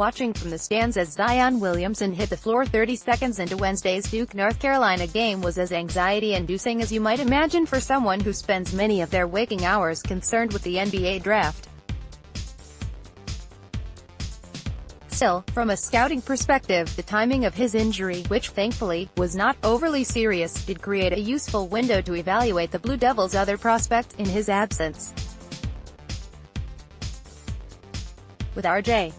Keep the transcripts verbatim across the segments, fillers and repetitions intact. watching from the stands as Zion Williamson hit the floor thirty seconds into Wednesday's Duke, North Carolina game was as anxiety-inducing as you might imagine for someone who spends many of their waking hours concerned with the N B A draft. Still, from a scouting perspective, the timing of his injury, which, thankfully, was not overly serious, did create a useful window to evaluate the Blue Devils' other prospect in his absence. With R J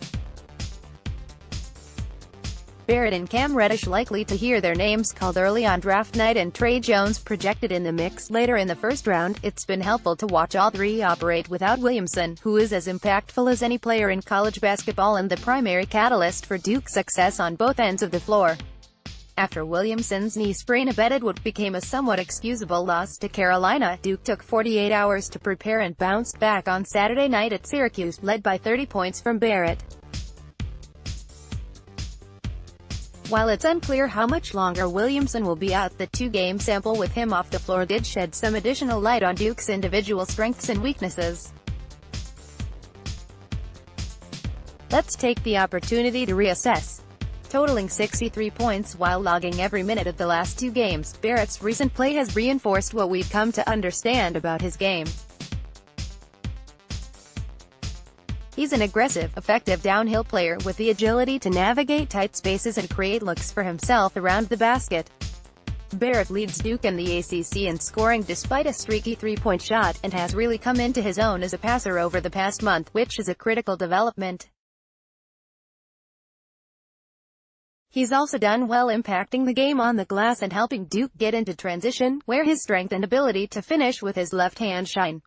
Barrett and Cam Reddish likely to hear their names called early on draft night and Tre Jones projected in the mix later in the first round, it's been helpful to watch all three operate without Williamson, who is as impactful as any player in college basketball and the primary catalyst for Duke's success on both ends of the floor. After Williamson's knee sprain abetted what became a somewhat excusable loss to Carolina, Duke took forty-eight hours to prepare and bounced back on Saturday night at Syracuse, led by thirty points from Barrett. While it's unclear how much longer Williamson will be out, the two-game sample with him off the floor did shed some additional light on Duke's individual strengths and weaknesses. Let's take the opportunity to reassess. Totaling sixty-three points while logging every minute of the last two games, Barrett's recent play has reinforced what we've come to understand about his game. He's an aggressive, effective downhill player with the agility to navigate tight spaces and create looks for himself around the basket. Barrett leads Duke and the A C C in scoring despite a streaky three-point shot, and has really come into his own as a passer over the past month, which is a critical development. He's also done well impacting the game on the glass and helping Duke get into transition, where his strength and ability to finish with his left hand shine.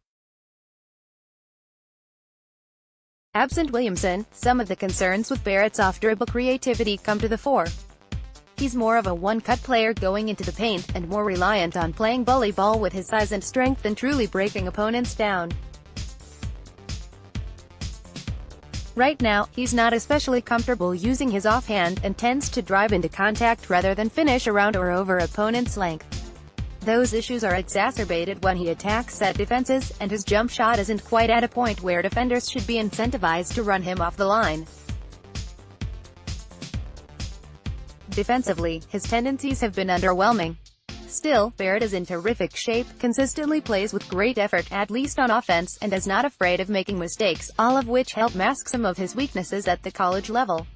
Absent Williamson, some of the concerns with Barrett's off-dribble creativity come to the fore. He's more of a one-cut player going into the paint, and more reliant on playing bully ball with his size and strength than truly breaking opponents down. Right now, he's not especially comfortable using his offhand, and tends to drive into contact rather than finish around or over opponent's length. Those issues are exacerbated when he attacks set defenses, and his jump shot isn't quite at a point where defenders should be incentivized to run him off the line. Defensively, his tendencies have been underwhelming. Still, Barrett is in terrific shape, consistently plays with great effort, at least on offense, and is not afraid of making mistakes, all of which help mask some of his weaknesses at the college level.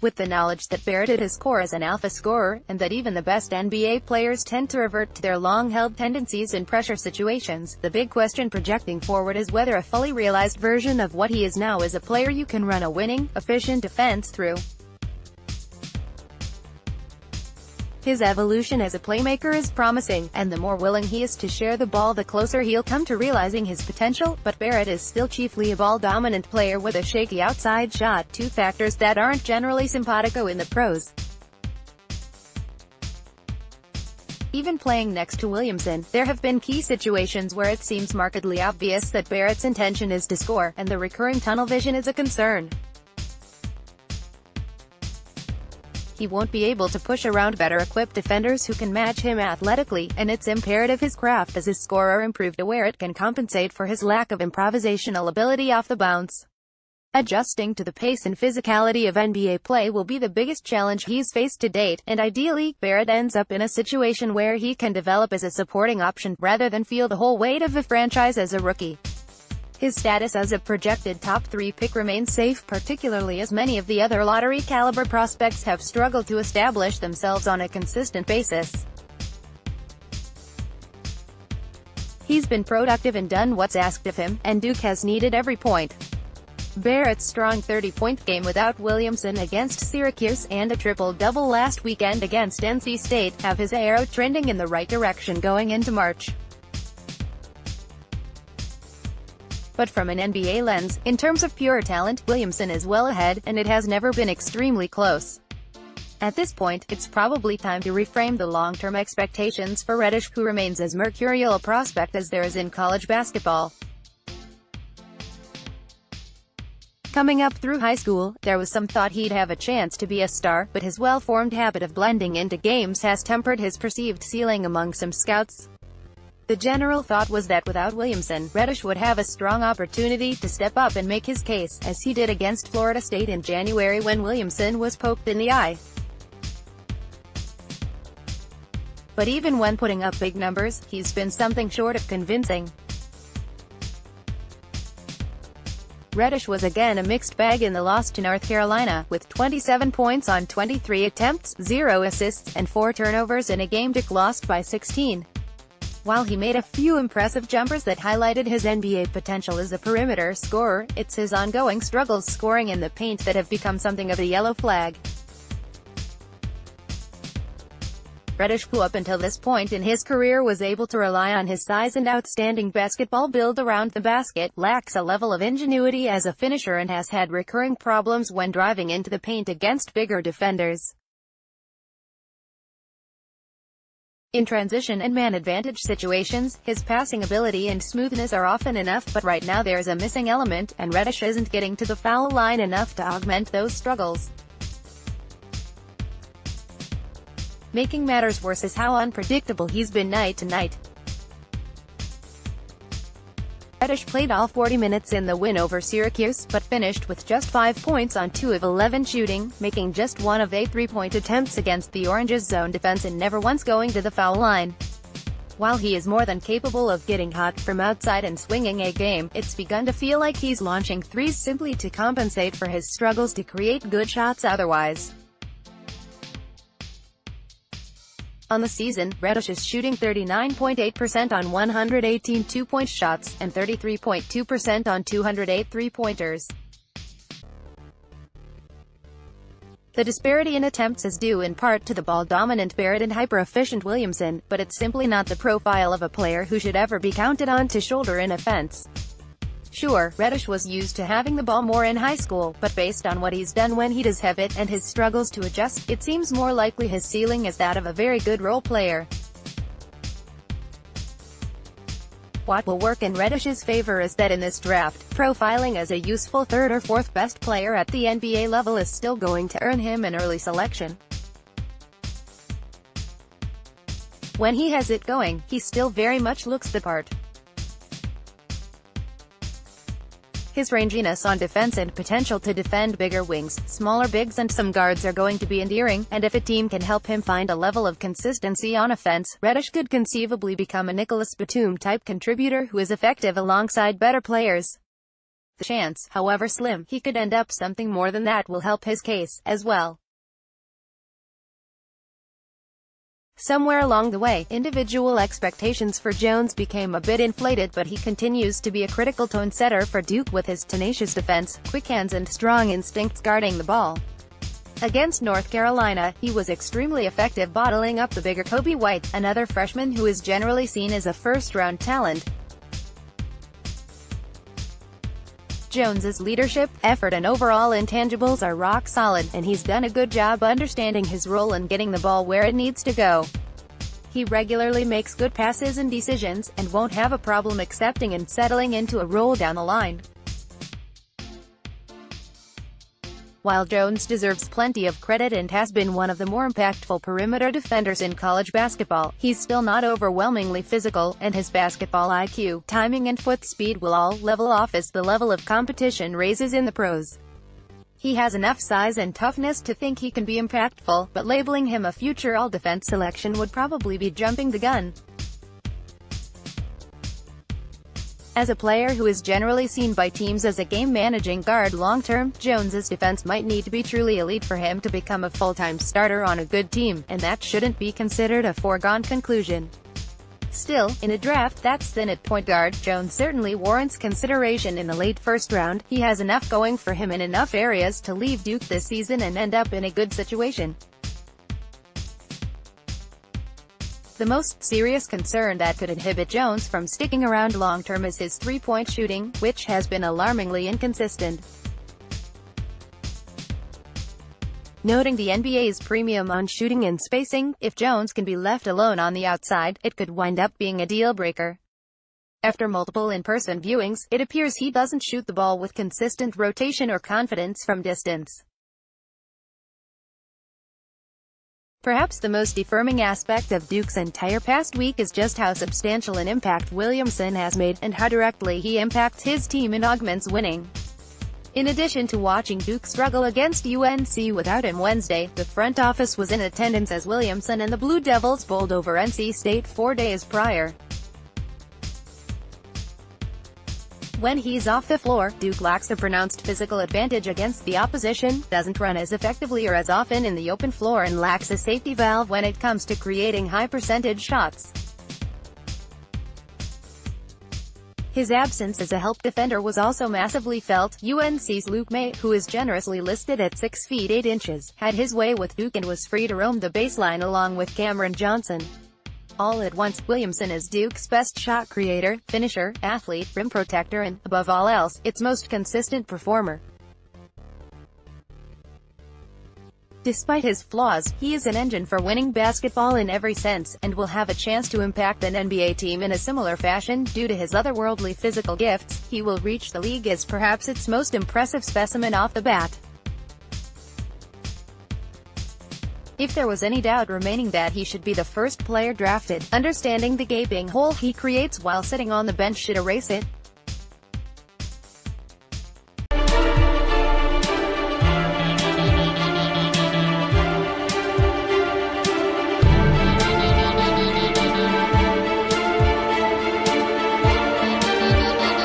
With the knowledge that Barrett at his core is an alpha scorer, and that even the best N B A players tend to revert to their long-held tendencies in pressure situations, the big question projecting forward is whether a fully realized version of what he is now is a player you can run a winning, efficient defense through. His evolution as a playmaker is promising, and the more willing he is to share the ball, the closer he'll come to realizing his potential, but Barrett is still chiefly a ball-dominant player with a shaky outside shot, two factors that aren't generally simpatico in the pros. Even playing next to Williamson, there have been key situations where it seems markedly obvious that Barrett's intention is to score, and the recurring tunnel vision is a concern. He won't be able to push around better-equipped defenders who can match him athletically, and it's imperative his craft as a scorer improve to where it can compensate for his lack of improvisational ability off the bounce. Adjusting to the pace and physicality of N B A play will be the biggest challenge he's faced to date, and ideally, Barrett ends up in a situation where he can develop as a supporting option, rather than feel the whole weight of the franchise as a rookie. His status as a projected top three pick remains safe, particularly as many of the other lottery-caliber prospects have struggled to establish themselves on a consistent basis. He's been productive and done what's asked of him, and Duke has needed every point. Barrett's strong thirty-point game without Williamson against Syracuse and a triple-double last weekend against N C State have his arrow trending in the right direction going into March. But from an N B A lens, in terms of pure talent, Williamson is well ahead, and it has never been extremely close. At this point, it's probably time to reframe the long-term expectations for Reddish, who remains as mercurial a prospect as there is in college basketball. Coming up through high school, there was some thought he'd have a chance to be a star, but his well-formed habit of blending into games has tempered his perceived ceiling among some scouts. The general thought was that without Williamson, Reddish would have a strong opportunity to step up and make his case, as he did against Florida State in January when Williamson was poked in the eye. But even when putting up big numbers, he's been something short of convincing. Reddish was again a mixed bag in the loss to North Carolina, with twenty-seven points on twenty-three attempts, zero assists, and four turnovers in a game Duke lost by sixteen. While he made a few impressive jumpers that highlighted his N B A potential as a perimeter scorer, it's his ongoing struggles scoring in the paint that have become something of a yellow flag. Reddish, who up until this point in his career was able to rely on his size and outstanding basketball build around the basket, lacks a level of ingenuity as a finisher and has had recurring problems when driving into the paint against bigger defenders. In transition and man-advantage situations, his passing ability and smoothness are often enough, but right now there's a missing element, and Reddish isn't getting to the foul line enough to augment those struggles. Making matters worse is how unpredictable he's been night to night. Reddish played all forty minutes in the win over Syracuse, but finished with just five points on two of eleven shooting, making just one of eight three-point attempts against the Orange's zone defense and never once going to the foul line. While he is more than capable of getting hot from outside and swinging a game, it's begun to feel like he's launching threes simply to compensate for his struggles to create good shots otherwise. On the season, Reddish is shooting thirty-nine point eight percent on one hundred eighteen two-point shots, and thirty-three point two percent on two hundred eight three-pointers. The disparity in attempts is due in part to the ball-dominant Barrett and hyper-efficient Williamson, but it's simply not the profile of a player who should ever be counted on to shoulder an offense. Sure, Reddish was used to having the ball more in high school, but based on what he's done when he does have it, and his struggles to adjust, it seems more likely his ceiling is that of a very good role player. What will work in Reddish's favor is that in this draft, profiling as a useful third or fourth best player at the N B A level is still going to earn him an early selection. When he has it going, he still very much looks the part. His ranginess on defense and potential to defend bigger wings, smaller bigs and some guards are going to be endearing, and if a team can help him find a level of consistency on offense, Reddish could conceivably become a Nicholas Batum-type contributor who is effective alongside better players. The chance, however slim, he could end up something more than that will help his case, as well. Somewhere along the way, individual expectations for Jones became a bit inflated, but he continues to be a critical tone setter for Duke with his tenacious defense, quick hands and strong instincts guarding the ball. Against North Carolina, he was extremely effective bottling up the bigger Kobe White, another freshman who is generally seen as a first-round talent. Jones's leadership, effort and overall intangibles are rock solid, and he's done a good job understanding his role and getting the ball where it needs to go. He regularly makes good passes and decisions, and won't have a problem accepting and settling into a role down the line. While Jones deserves plenty of credit and has been one of the more impactful perimeter defenders in college basketball, he's still not overwhelmingly physical, and his basketball I Q, timing and foot speed will all level off as the level of competition raises in the pros. He has enough size and toughness to think he can be impactful, but labeling him a future all-defense selection would probably be jumping the gun. As a player who is generally seen by teams as a game-managing guard long-term, Jones's defense might need to be truly elite for him to become a full-time starter on a good team, and that shouldn't be considered a foregone conclusion. Still, in a draft that's thin at point guard, Jones certainly warrants consideration in the late first round. He has enough going for him in enough areas to leave Duke this season and end up in a good situation. The most serious concern that could inhibit Jones from sticking around long-term is his three-point shooting, which has been alarmingly inconsistent. Noting the N B A's premium on shooting and spacing, if Jones can be left alone on the outside, it could wind up being a deal-breaker. After multiple in-person viewings, it appears he doesn't shoot the ball with consistent rotation or confidence from distance. Perhaps the most affirming aspect of Duke's entire past week is just how substantial an impact Williamson has made, and how directly he impacts his team and augments winning. In addition to watching Duke struggle against U N C without him Wednesday, the front office was in attendance as Williamson and the Blue Devils bowled over N C State four days prior. When he's off the floor, Duke lacks a pronounced physical advantage against the opposition, doesn't run as effectively or as often in the open floor, and lacks a safety valve when it comes to creating high-percentage shots. His absence as a help defender was also massively felt. U N C's Luke May, who is generously listed at six feet eight inches, had his way with Duke and was free to roam the baseline along with Cameron Johnson. All at once, Williamson is Duke's best shot creator, finisher, athlete, rim protector and, above all else, its most consistent performer. Despite his flaws, he is an engine for winning basketball in every sense, and will have a chance to impact an N B A team in a similar fashion. Due to his otherworldly physical gifts, he will reach the league as perhaps its most impressive specimen off the bat. If there was any doubt remaining that he should be the first player drafted, understanding the gaping hole he creates while sitting on the bench should erase it.